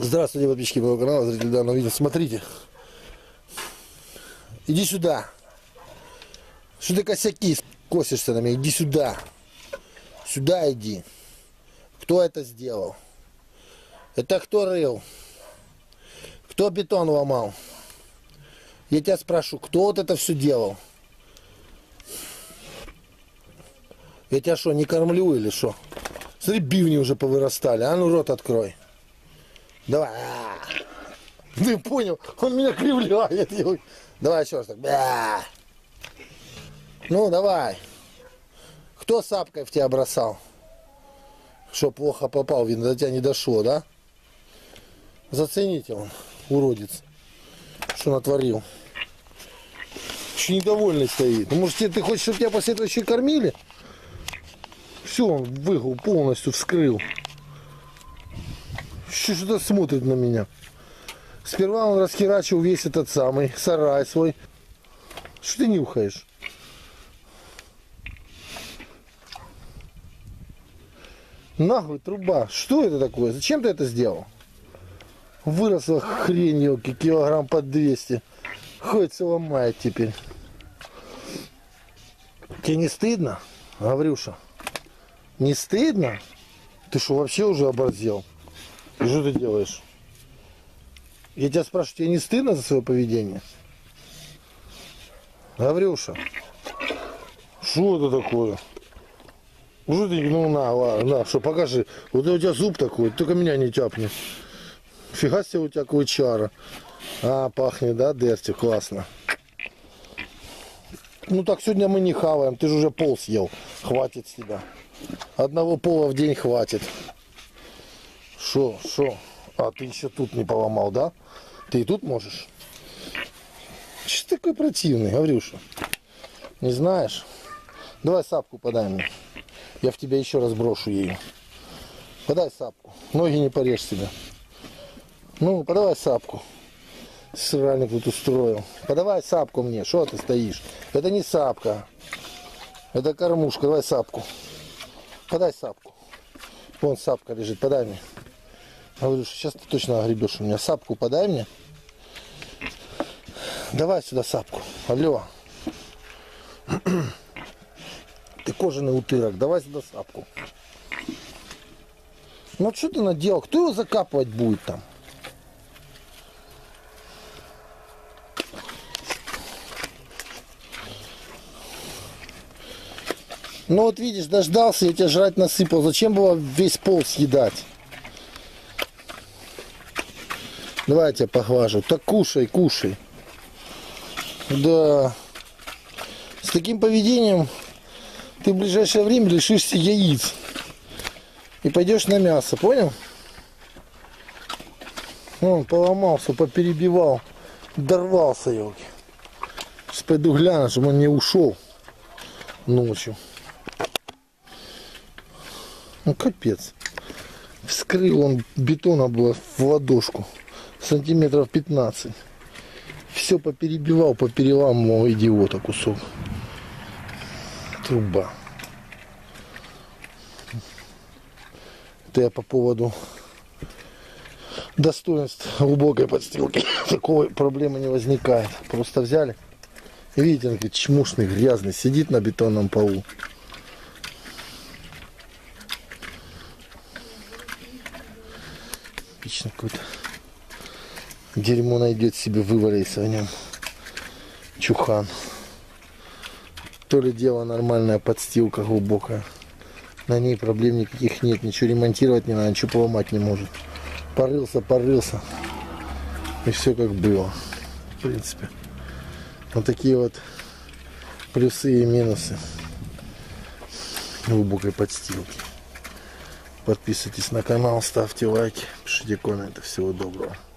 Здравствуйте, подписчики моего канала, зрители данного видео. Смотрите. Иди сюда. Что ты косяки косишься на меня? Иди сюда. Сюда иди. Кто это сделал? Это кто рыл? Кто бетон ломал? Я тебя спрошу, кто вот это все делал? Я тебя что, не кормлю или что? Смотри, бивни уже повырастали. А ну рот открой. Давай. Ты понял? Он меня кривляет. Давай еще раз так. Ну, давай. Кто сапкой в тебя бросал? Что, плохо попал? Видно, до тебя не дошло, да? Зацените он, уродец. Что натворил. Еще недовольный стоит. Ну, может, ты хочешь, чтобы тебя после этого еще и кормили? Все, он выгул полностью вскрыл. Еще что-то смотрит на меня. Сперва он расхерачил весь этот самый сарай свой. Что ты нюхаешь? Нахуй труба. Что это такое? Зачем ты это сделал? Выросла хрень, елки, килограмм под 200. Хоть ломает теперь. Тебе не стыдно, Гаврюша? Не стыдно? Ты что, вообще уже оборзел? И что ты делаешь? Я тебя спрашиваю, тебе не стыдно за свое поведение? Гаврюша, что это такое? Уже ты, ну на, что, покажи. Вот у тебя зуб такой, только меня не тяпни. Фига себе у тебя клычара. А, пахнет, да, Дерсти, классно. Ну так сегодня мы не хаваем, ты же уже пол съел. Хватит себя. Одного пола в день хватит. Шо? А ты еще тут не поломал, да? Ты и тут можешь? Что такой противный, Гаврюша? Не знаешь? Давай сапку подай мне. Я в тебя еще раз брошу ею. Подай сапку. Ноги не порежь себе. Ну, подавай сапку. Сральник тут устроил. Подавай сапку мне. Что ты стоишь? Это не сапка. Это кормушка. Давай сапку. Подай сапку. Вон сапка лежит. Подай мне. Говорю, что сейчас ты точно огребешь у меня. Сапку подай мне. Давай сюда сапку. Алло. Ты кожаный утырок, давай сюда сапку. Ну вот что ты наделал? Кто его закапывать будет там? Ну вот видишь, дождался, я тебя жрать насыпал. Зачем было весь пол съедать? Давай я тебя поглажу. Так кушай, кушай. Да. С таким поведением ты в ближайшее время лишишься яиц и пойдешь на мясо, понял? Он поломался, поперебивал, дорвался, елки. Сейчас пойду гляну, чтобы он не ушел ночью. Ну капец, вскрыл он, бетона было в ладошку, сантиметров 15. Все поперебивал, попереламывал, идиота кусок. Труба. Это я по поводу достоинств глубокой подстилки. Такой проблемы не возникает. Просто взяли. И видите, он говорит, чмушный, грязный, сидит на бетонном полу. Пично какое-то дерьмо найдет себе, вывалится в нем. Чухан. То ли дело нормальная подстилка глубокая. На ней проблем никаких нет. Ничего ремонтировать не надо, ничего поломать не может. Порылся. И все как было. В принципе. Вот такие вот плюсы и минусы глубокой подстилки. Подписывайтесь на канал, ставьте лайки, пишите комменты. Всего доброго.